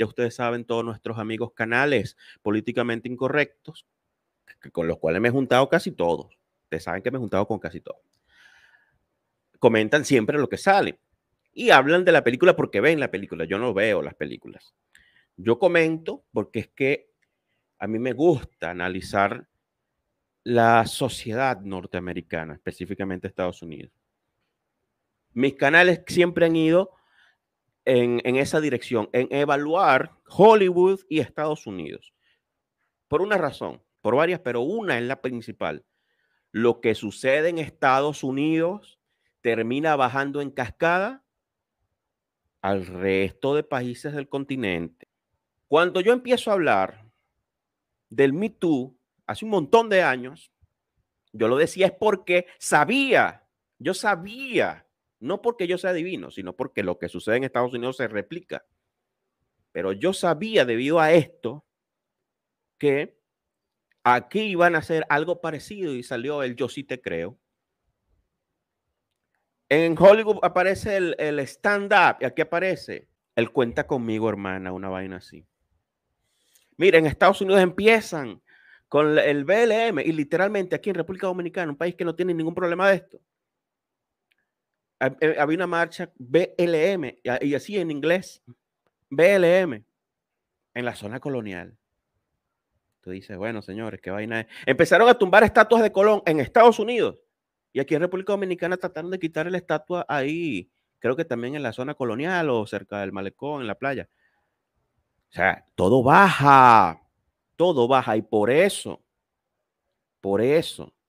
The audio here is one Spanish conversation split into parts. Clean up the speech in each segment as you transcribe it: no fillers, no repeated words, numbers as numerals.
Ya ustedes saben, todos nuestros amigos canales políticamente incorrectos, con los cuales me he juntado casi todos. Ustedes saben que me he juntado con casi todos. Comentan siempre lo que sale. Y hablan de la película porque ven la película. Yo no veo las películas. Yo comento porque es que a mí me gusta analizar la sociedad norteamericana, específicamente Estados Unidos. Mis canales siempre han ido en esa dirección, en evaluar Hollywood y Estados Unidos. Por una razón, por varias, pero una es la principal. Lo que sucede en Estados Unidos termina bajando en cascada al resto de países del continente. Cuando yo empiezo a hablar del Me Too, hace un montón de años, yo lo decía es porque sabía, yo sabía, no porque yo sea divino, sino porque lo que sucede en Estados Unidos se replica. Pero yo sabía, debido a esto, que aquí iban a hacer algo parecido y salió el Yo sí te creo. En Hollywood aparece el stand-up y aquí aparece el Cuenta conmigo, hermana, una vaina así. Miren, en Estados Unidos empiezan con el BLM y literalmente aquí en República Dominicana, un país que no tiene ningún problema de esto, había una marcha BLM y así en inglés, BLM, en la zona colonial. Tú dices, bueno, señores, qué vaina es. Empezaron a tumbar estatuas de Colón en Estados Unidos y aquí en República Dominicana trataron de quitarle la estatua ahí, creo que también en la zona colonial o cerca del malecón, en la playa. O sea, todo baja, todo baja, y por eso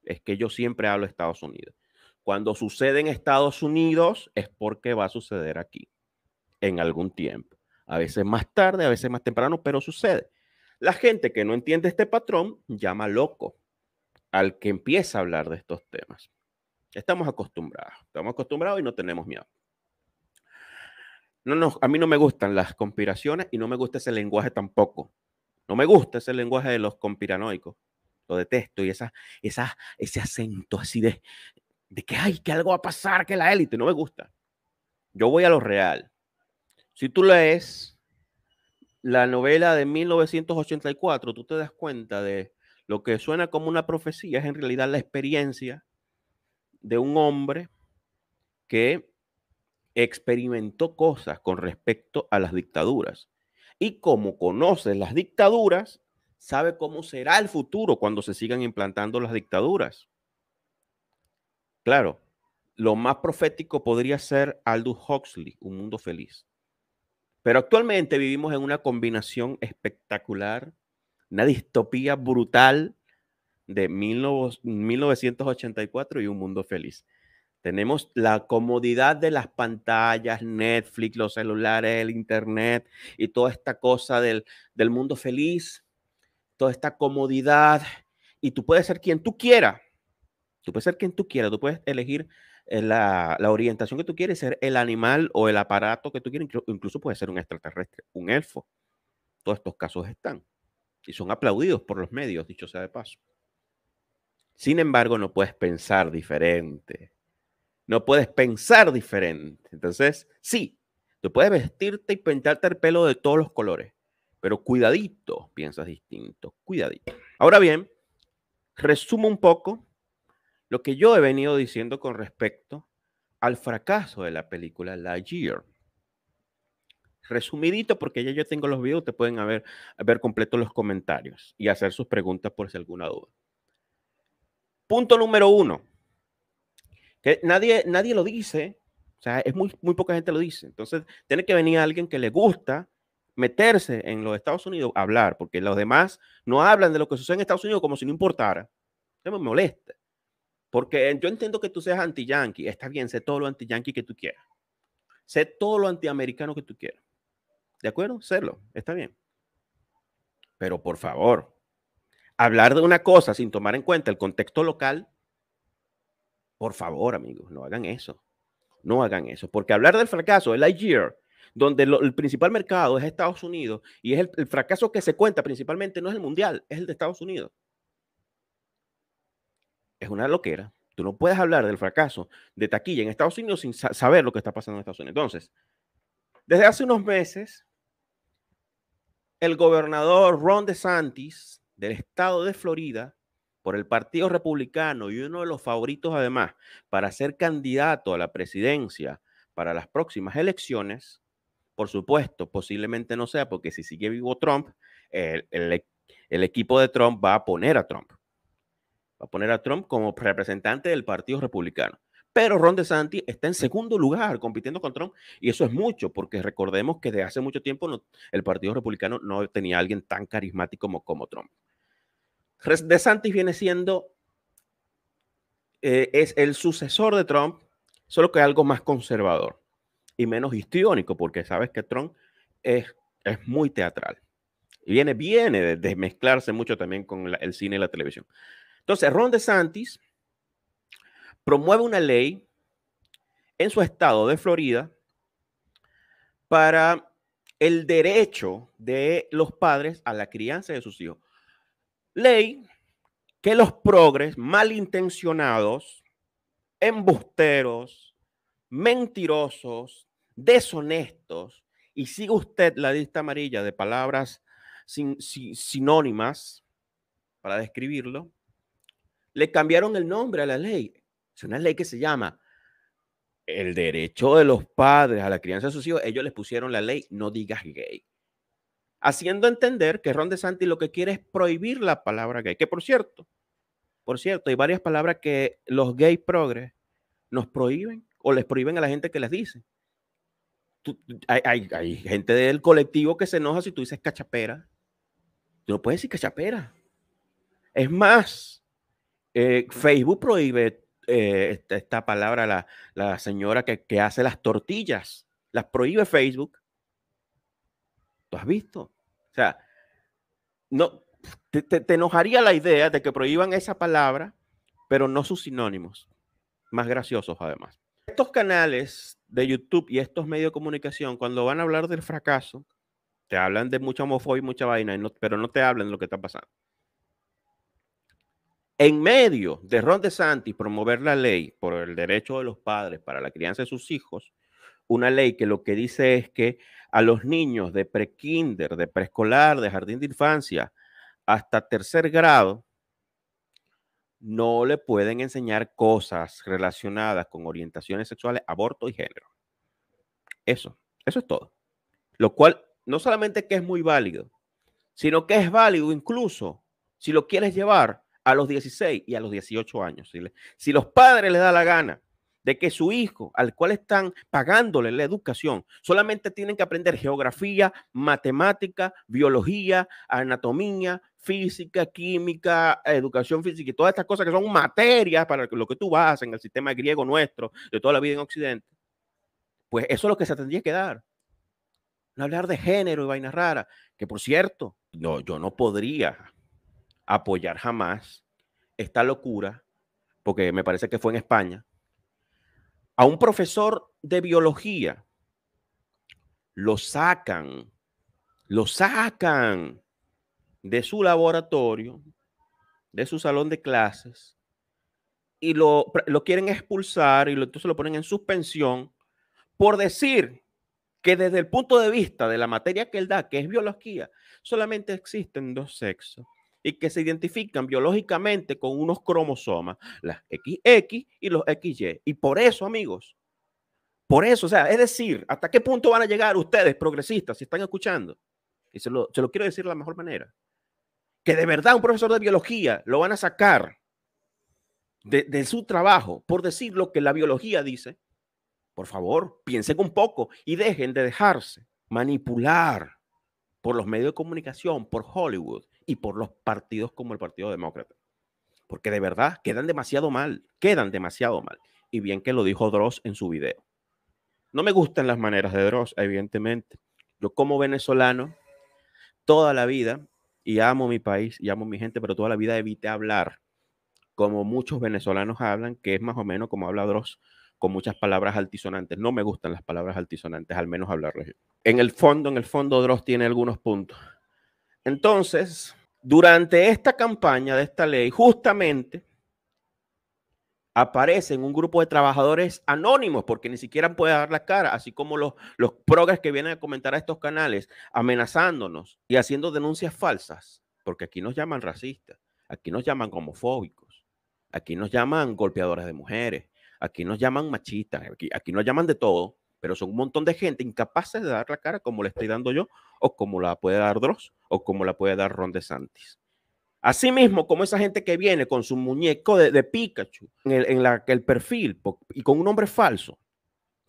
es que yo siempre hablo de Estados Unidos. Cuando sucede en Estados Unidos es porque va a suceder aquí en algún tiempo. A veces más tarde, a veces más temprano, pero sucede. La gente que no entiende este patrón llama loco al que empieza a hablar de estos temas. Estamos acostumbrados y no tenemos miedo. No, a mí no me gustan las conspiraciones y no me gusta ese lenguaje tampoco. No me gusta ese lenguaje de los conspiranoicos. Lo detesto, y ese acento así de que hay que algo va a pasar, que la élite, no me gusta. Yo voy a lo real. Si tú lees la novela de 1984, tú te das cuenta de lo que suena como una profecía, es en realidad la experiencia de un hombre que experimentó cosas con respecto a las dictaduras. Y como conoce las dictaduras, sabe cómo será el futuro cuando se sigan implantando las dictaduras. Claro, lo más profético podría ser Aldous Huxley, Un mundo feliz. Pero actualmente vivimos en una combinación espectacular, una distopía brutal de 1984 y Un mundo feliz. Tenemos la comodidad de las pantallas, Netflix, los celulares, el internet y toda esta cosa del mundo feliz, toda esta comodidad. Y tú puedes ser quien tú quieras. Tú puedes ser quien tú quieras, tú puedes elegir la orientación que tú quieres, ser el animal o el aparato que tú quieres, incluso puedes ser un extraterrestre, un elfo. Todos estos casos están y son aplaudidos por los medios, dicho sea de paso. Sin embargo, no puedes pensar diferente. Entonces, sí, tú puedes vestirte y pintarte el pelo de todos los colores, pero cuidadito, piensas distinto, cuidadito. Ahora bien, resumo un poco lo que yo he venido diciendo con respecto al fracaso de la película Lightyear. Resumidito, porque ya yo tengo los videos, te pueden ver completos los comentarios y hacer sus preguntas por si alguna duda. Punto número 1. Que nadie lo dice, o sea, es muy, muy poca gente lo dice. Entonces, tiene que venir alguien que le gusta meterse en los Estados Unidos a hablar, porque los demás no hablan de lo que sucede en Estados Unidos como si no importara. Eso me molesta. Porque yo entiendo que tú seas anti-yankee. Está bien, sé todo lo anti-yankee que tú quieras. Sé todo lo anti-americano que tú quieras. ¿De acuerdo? Sélo. Está bien. Pero por favor, hablar de una cosa sin tomar en cuenta el contexto local, por favor, amigos, no hagan eso. No hagan eso. Porque hablar del fracaso de Lightyear, donde el principal mercado es Estados Unidos, y es el fracaso que se cuenta principalmente, no es el mundial, es el de Estados Unidos. Es una loquera. Tú no puedes hablar del fracaso de taquilla en Estados Unidos sin saber lo que está pasando en Estados Unidos. Entonces, desde hace unos meses, el gobernador Ron DeSantis del estado de Florida por el Partido Republicano y uno de los favoritos además para ser candidato a la presidencia para las próximas elecciones, por supuesto, posiblemente no sea, porque si sigue vivo Trump, el equipo de Trump va a poner a Trump. Va a poner a Trump como representante del Partido Republicano. Pero Ron DeSantis está en segundo lugar compitiendo con Trump, y eso es mucho, porque recordemos que desde hace mucho tiempo el Partido Republicano no tenía a alguien tan carismático como Trump. DeSantis viene siendo, es el sucesor de Trump, solo que algo más conservador y menos histriónico, porque sabes que Trump es muy teatral. Y viene de mezclarse mucho también con el cine y la televisión. Entonces, Ron DeSantis promueve una ley en su estado de Florida para el derecho de los padres a la crianza de sus hijos. Ley que los progres malintencionados, embusteros, mentirosos, deshonestos, y sigue usted la lista amarilla de palabras sinónimas para describirlo, le cambiaron el nombre a la ley. Es una ley que se llama el derecho de los padres a la crianza de sus hijos. Ellos les pusieron la ley no digas gay, haciendo entender que Ron DeSantis lo que quiere es prohibir la palabra gay, que por cierto, hay varias palabras que los gays progres nos prohíben o les prohíben a la gente que les dice. Hay gente del colectivo que se enoja si tú dices cachapera. Tú no puedes decir cachapera. Es más, Facebook prohíbe esta palabra, la señora que hace las tortillas, las prohíbe Facebook. ¿Tú has visto? O sea, no, te enojaría la idea de que prohíban esa palabra, pero no sus sinónimos, más graciosos además. Estos canales de YouTube y estos medios de comunicación, cuando van a hablar del fracaso, te hablan de mucha homofobia y mucha vaina, pero no te hablan de lo que está pasando. En medio de Ron DeSantis promover la ley por el derecho de los padres para la crianza de sus hijos, una ley que lo que dice es que a los niños de pre-kinder, de preescolar, de jardín de infancia, hasta tercer grado, no le pueden enseñar cosas relacionadas con orientaciones sexuales, aborto y género. Eso es todo. Lo cual no solamente que es muy válido, sino que es válido incluso si lo quieres llevar a los 16 y a los 18 años. Si los padres les da la gana de que su hijo, al cual están pagándole la educación, solamente tienen que aprender geografía, matemática, biología, anatomía, física, química, educación física y todas estas cosas que son materias para lo que tú vas en el sistema griego nuestro de toda la vida en Occidente, pues eso es lo que se tendría que dar. No hablar de género y vainas raras, que por cierto, yo no podría apoyar jamás esta locura, porque me parece que fue en España, a un profesor de biología lo sacan de su laboratorio, de su salón de clases, y lo quieren expulsar, y entonces lo ponen en suspensión por decir que desde el punto de vista de la materia que él da, que es biología, solamente existen dos sexos y que se identifican biológicamente con unos cromosomas, las XX y los XY. Y por eso, amigos, o sea, es decir, ¿hasta qué punto van a llegar ustedes, progresistas, si están escuchando? Y se lo quiero decir de la mejor manera. Que de verdad un profesor de biología lo van a sacar de su trabajo por decir lo que la biología dice. Por favor, piensen un poco y dejen de dejarse manipular por los medios de comunicación, por Hollywood y por los partidos como el Partido Demócrata. Porque de verdad quedan demasiado mal. Y bien que lo dijo Dross en su video. No me gustan las maneras de Dross, evidentemente. Yo como venezolano toda la vida, y amo mi país y amo mi gente, pero toda la vida evité hablar como muchos venezolanos hablan, que es más o menos como habla Dross, con muchas palabras altisonantes. No me gustan las palabras altisonantes, al menos hablarlas yo. En el fondo, Dross tiene algunos puntos. Entonces, durante esta campaña de esta ley, justamente aparecen un grupo de trabajadores anónimos porque ni siquiera pueden dar la cara, así como los progres que vienen a comentar a estos canales amenazándonos y haciendo denuncias falsas, porque aquí nos llaman racistas, aquí nos llaman homofóbicos, aquí nos llaman golpeadores de mujeres, aquí nos llaman machistas, aquí nos llaman de todo, pero son un montón de gente incapaces de dar la cara como le estoy dando yo, o como la puede dar Dross, o como la puede dar Ron DeSantis. Así mismo, como esa gente que viene con su muñeco de Pikachu en el perfil y con un nombre falso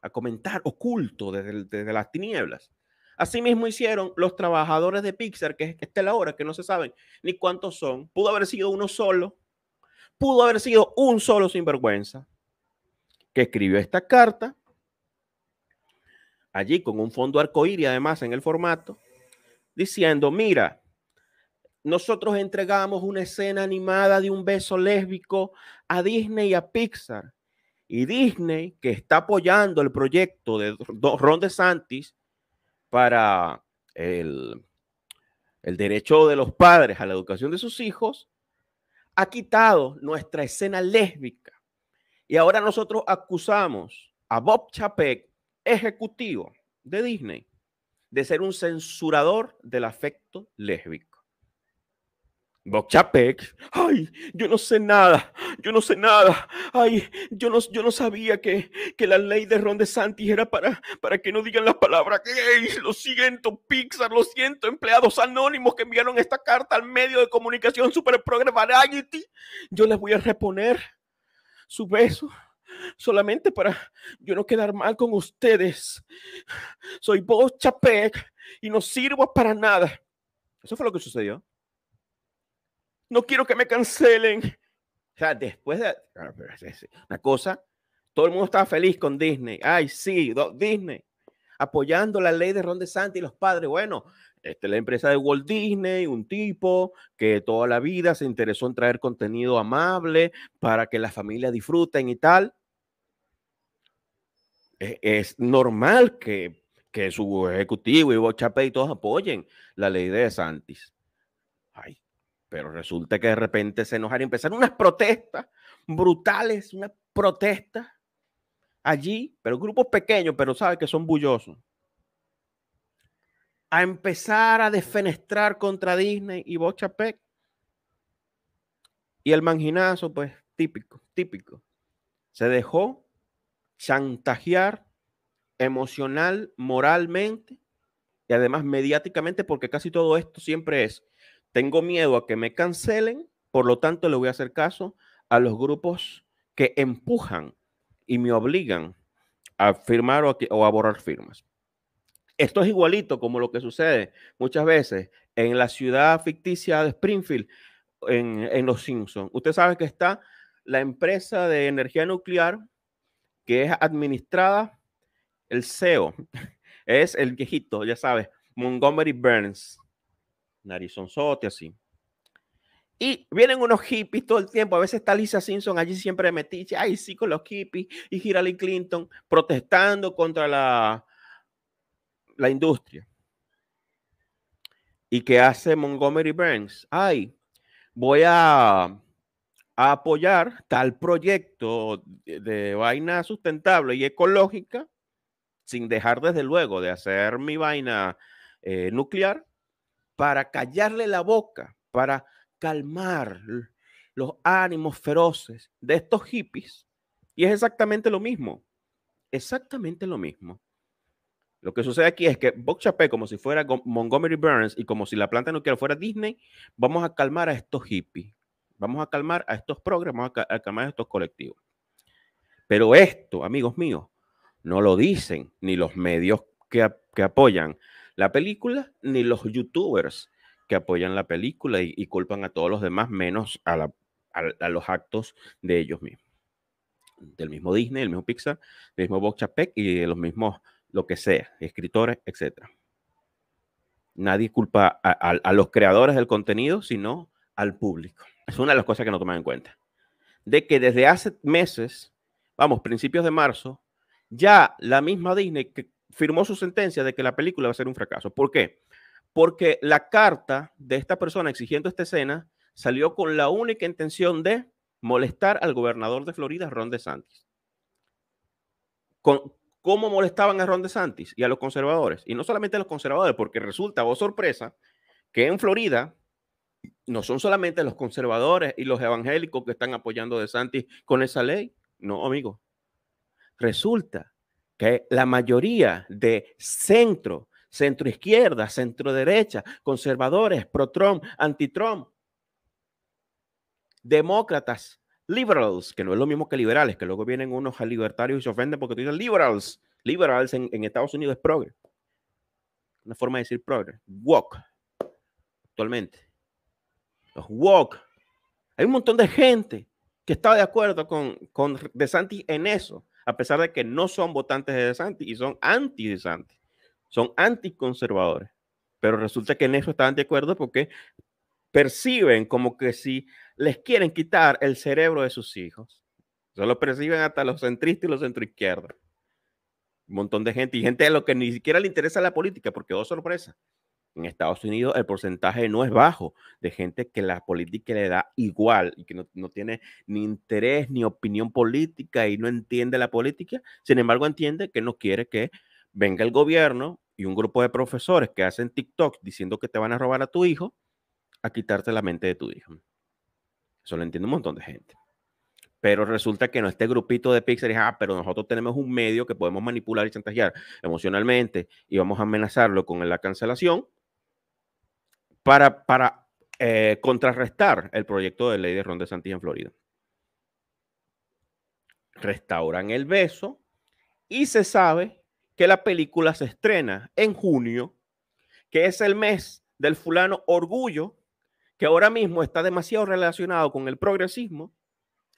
a comentar oculto desde las tinieblas. Así mismo hicieron los trabajadores de Pixar, que esta es la hora que no se saben ni cuántos son. Pudo haber sido uno solo, pudo haber sido un solo sinvergüenza que escribió esta carta allí con un fondo arcoíris, además en el formato, diciendo: mira, nosotros entregamos una escena animada de un beso lésbico a Disney y a Pixar. Y Disney, que está apoyando el proyecto de Ron DeSantis para el derecho de los padres a la educación de sus hijos, ha quitado nuestra escena lésbica. Y ahora nosotros acusamos a Bob Chapek, ejecutivo de Disney, de ser un censurador del afecto lésbico. Bob Chapek: ay, yo no sé nada, ay, yo no sabía que la ley de Ron DeSantis era para que no digan la palabra gay. Lo siento, Pixar, lo siento, empleados anónimos que enviaron esta carta al medio de comunicación super progre Variety. Yo les voy a reponer su beso solamente para yo no quedar mal con ustedes. Soy Bob Chapek y no sirvo para nada. Eso fue lo que sucedió. No quiero que me cancelen. O sea, después de... Una cosa, todo el mundo estaba feliz con Disney. Ay, sí, Disney, apoyando la ley de Ron DeSantis y los padres. Bueno, esta es la empresa de Walt Disney, un tipo que toda la vida se interesó en traer contenido amable para que las familias disfruten y tal. Es normal que su ejecutivo y Bob Chapek y todos apoyen la ley de DeSantis. Ay. Pero resulta que de repente se enojaron y empezaron unas protestas brutales, unas protestas allí, pero grupos pequeños, pero sabes que son bullosos, a empezar a desfenestrar contra Disney y Bob Chapek. Y el manginazo, pues típico, se dejó chantajear emocional, moralmente y además mediáticamente, porque casi todo esto siempre es: tengo miedo a que me cancelen, por lo tanto le voy a hacer caso a los grupos que empujan y me obligan a firmar o a borrar firmas. Esto es igualito como lo que sucede muchas veces en la ciudad ficticia de Springfield, en Los Simpsons. Usted sabe que está la empresa de energía nuclear que es administrada, el CEO, es el viejito, ya sabes, Montgomery Burns. Narizonzote así. Y vienen unos hippies todo el tiempo. A veces está Lisa Simpson allí siempre metiche. Ay, sí, con los hippies. Y Hillary Clinton protestando contra la industria. ¿Y qué hace Montgomery Burns? Ay, voy a apoyar tal proyecto de vaina sustentable y ecológica, sin dejar desde luego de hacer mi vaina nuclear, para callarle la boca, para calmar los ánimos feroces de estos hippies. Y es exactamente lo mismo. Lo que sucede aquí es que Bob Chapek, como si fuera Montgomery Burns y como si la planta nuclear fuera Disney, vamos a calmar a estos hippies, vamos a calmar a estos programas, vamos a calmar a estos colectivos. Pero esto, amigos míos, no lo dicen ni los medios que apoyan la película, ni los youtubers que apoyan la película y culpan a todos los demás, menos a los actos de ellos mismos. Del mismo Disney, del mismo Pixar, del mismo Bob Chapek y de los mismos, lo que sea, escritores, etc. Nadie culpa a los creadores del contenido, sino al público. Es una de las cosas que no toman en cuenta. De que desde hace meses, principios de marzo, ya la misma Disney que firmó su sentencia de que la película va a ser un fracaso. ¿Por qué? Porque la carta de esta persona exigiendo esta escena salió con la única intención de molestar al gobernador de Florida, Ron DeSantis. ¿Cómo molestaban a Ron DeSantis y a los conservadores? Y no solamente a los conservadores, porque resulta, oh sorpresa, que en Florida no son solamente los conservadores y los evangélicos que están apoyando a DeSantis con esa ley. No, amigo. Resulta que la mayoría de centro izquierda, centro derecha, conservadores, pro-Trump, anti-Trump, demócratas, liberals, que no es lo mismo que liberales, que luego vienen unos libertarios y se ofenden porque dicen liberals. Liberals en Estados Unidos es progre. Una forma de decir progre. Woke. Actualmente. Los woke. Hay un montón de gente que está de acuerdo con DeSantis en eso, a pesar de que no son votantes de DeSantis y son anti-DeSantis. Son anticonservadores. Pero resulta que en eso están de acuerdo porque perciben como que si les quieren quitar el cerebro de sus hijos. Eso lo perciben hasta los centristas y los centroizquierdos. Un montón de gente, y gente a lo que ni siquiera le interesa la política, porque oh sorpresa, en Estados Unidos el porcentaje no es bajo de gente que la política le da igual y que no tiene ni interés ni opinión política y no entiende la política. Sin embargo, entiende que no quiere que venga el gobierno y un grupo de profesores que hacen TikTok diciendo que te van a robar a tu hijo a quitarte la mente de tu hijo. Eso lo entiende un montón de gente. Pero resulta que no este grupito de Pixar, pero nosotros tenemos un medio que podemos manipular y chantajear emocionalmente y vamos a amenazarlo con la cancelación para contrarrestar el proyecto de ley de Ron DeSantis en Florida. Restauran el beso y se sabe que la película se estrena en junio, que es el mes del fulano orgullo, que ahora mismo está demasiado relacionado con el progresismo.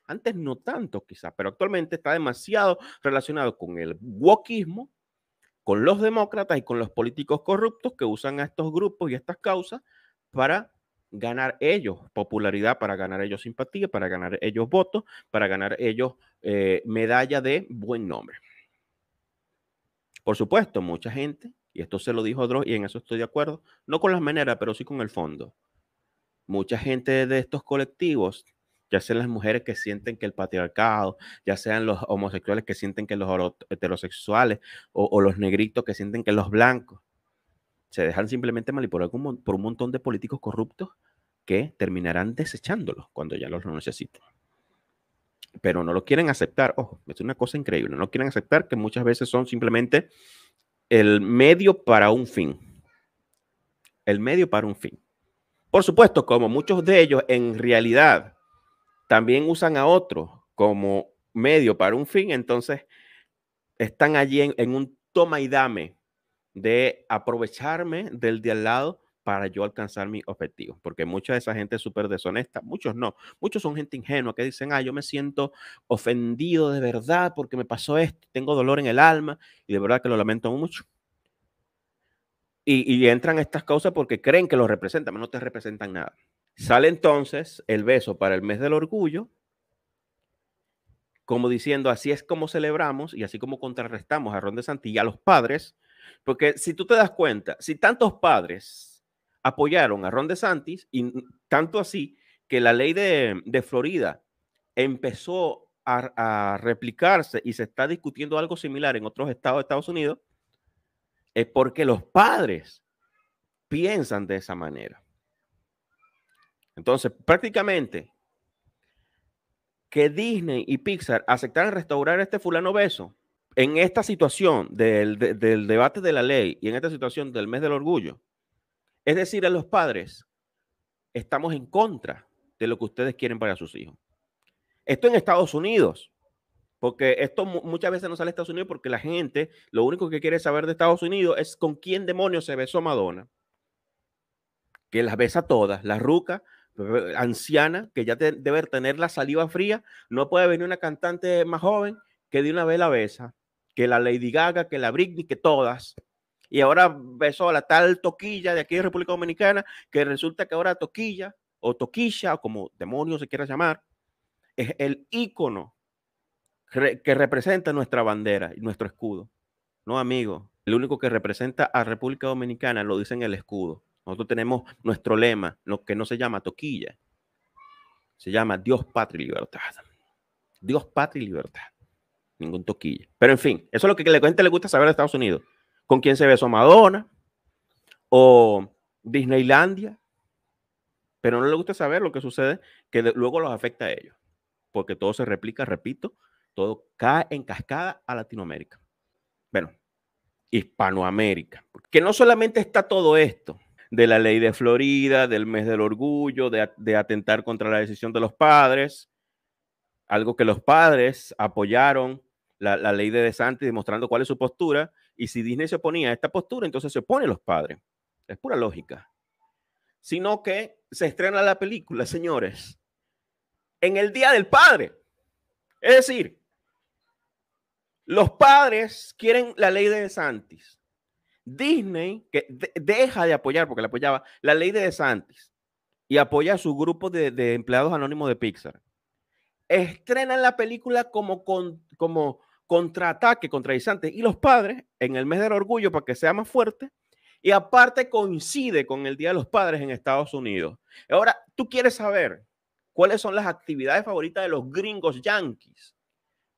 Antes no tanto quizás, pero actualmente está demasiado relacionado con el wokismo, con los demócratas y con los políticos corruptos que usan a estos grupos y estas causas para ganar ellos popularidad, para ganar ellos simpatía, para ganar ellos votos, para ganar ellos medalla de buen nombre. Por supuesto, mucha gente, y esto se lo dijo Dross y en eso estoy de acuerdo, no con las maneras, pero sí con el fondo. Mucha gente de estos colectivos, ya sean las mujeres que sienten que el patriarcado, ya sean los homosexuales que sienten que los heterosexuales o los negritos que sienten que los blancos, se dejan simplemente manipular por un montón de políticos corruptos que terminarán desechándolos cuando ya los necesiten. Pero no lo quieren aceptar. Ojo, es una cosa increíble. No quieren aceptar que muchas veces son simplemente el medio para un fin. El medio para un fin. Por supuesto, como muchos de ellos en realidad también usan a otros como medio para un fin, entonces están allí en un toma y dame de aprovecharme del de al lado para yo alcanzar mis objetivos, porque mucha de esa gente es súper deshonesta, muchos no, muchos son gente ingenua que dicen, yo me siento ofendido de verdad porque me pasó esto, tengo dolor en el alma y de verdad que lo lamento mucho. Y entran estas causas porque creen que los representan, pero no te representan nada. Sale entonces el beso para el mes del orgullo, como diciendo, así es como celebramos y así como contrarrestamos a Ron DeSantis y a los padres, porque si tú te das cuenta, si tantos padres apoyaron a Ron DeSantis, y tanto así que la ley de Florida empezó a replicarse y se está discutiendo algo similar en otros estados de Estados Unidos, es porque los padres piensan de esa manera. Entonces, prácticamente, que Disney y Pixar aceptaran restaurar este fulano beso en esta situación del debate de la ley y en esta situación del mes del orgullo, es decir, a los padres, estamos en contra de lo que ustedes quieren para sus hijos. Esto en Estados Unidos. Porque esto muchas veces no sale de Estados Unidos porque la gente lo único que quiere saber de Estados Unidos es con quién demonios se besó Madonna. Que las besa todas, la ruca, anciana, que ya debe tener la saliva fría. No puede venir una cantante más joven que de una vez la besa. Que la Lady Gaga, que la Britney, que todas. Y ahora besó a la tal Toquilla de aquí de República Dominicana, que resulta que ahora Toquilla o Toquilla, o como demonios se quiera llamar, es el ícono que representa nuestra bandera y nuestro escudo. No, amigo. El único que representa a República Dominicana lo dicen el escudo. Nosotros tenemos nuestro lema, lo que no se llama toquilla. Se llama Dios, Patria y Libertad. Dios, Patria y Libertad. Ningún Toquilla. Pero en fin, eso es lo que la gente le gusta saber de Estados Unidos. ¿Con quién se besó Madonna? O Disneylandia. Pero no le gusta saber lo que sucede, que luego los afecta a ellos. Porque todo se replica, repito, todo cae en cascada a Latinoamérica. Bueno, Hispanoamérica. Que no solamente está todo esto de la ley de Florida, del mes del orgullo, de atentar contra la decisión de los padres, algo que los padres apoyaron, la ley de DeSantis, demostrando cuál es su postura, y si Disney se oponía a esta postura, entonces se oponen los padres. Es pura lógica. Sino que se estrena la película, señores, en el Día del Padre. Es decir, los padres quieren la ley de DeSantis. Disney, que deja de apoyar, porque la apoyaba, la ley de DeSantis, y apoya a su grupo de empleados anónimos de Pixar. Estrenan la película como contraataque contra DeSantis y los padres en el mes del orgullo para que sea más fuerte, y aparte coincide con el Día de los Padres en Estados Unidos. Ahora, tú quieres saber cuáles son las actividades favoritas de los gringos yanquis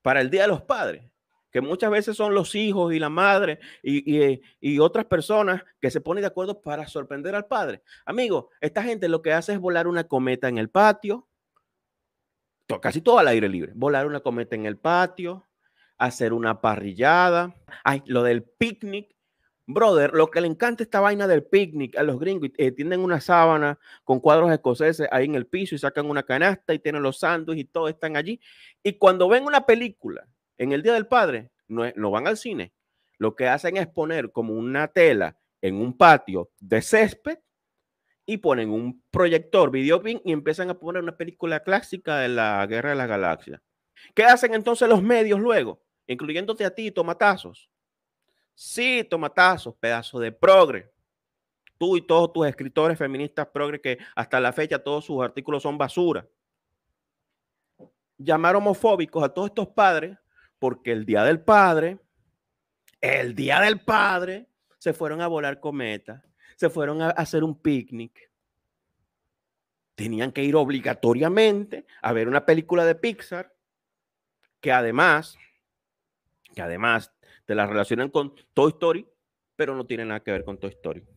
para el Día de los Padres, que muchas veces son los hijos y la madre y otras personas que se ponen de acuerdo para sorprender al padre. Amigo, esta gente lo que hace es volar una cometa en el patio, casi todo al aire libre, volar una cometa en el patio, hacer una parrillada, ay, lo del picnic, brother, lo que le encanta esta vaina del picnic a los gringos, tienen una sábana con cuadros escoceses ahí en el piso y sacan una canasta y tienen los sándwiches y todo, están allí, y cuando ven una película en el Día del Padre, no van al cine. Lo que hacen es poner como una tela en un patio de césped y ponen un proyector, videopin, y empiezan a poner una película clásica de la Guerra de las Galaxias. ¿Qué hacen entonces los medios luego? Incluyéndote a ti, tomatazos. Sí, tomatazos, pedazo de progre. Tú y todos tus escritores feministas progre que hasta la fecha todos sus artículos son basura. Llamar homofóbicos a todos estos padres porque el día del padre, se fueron a volar cometas, se fueron a hacer un picnic. Tenían que ir obligatoriamente a ver una película de Pixar que además te la relacionan con Toy Story, pero no tiene nada que ver con Toy Story.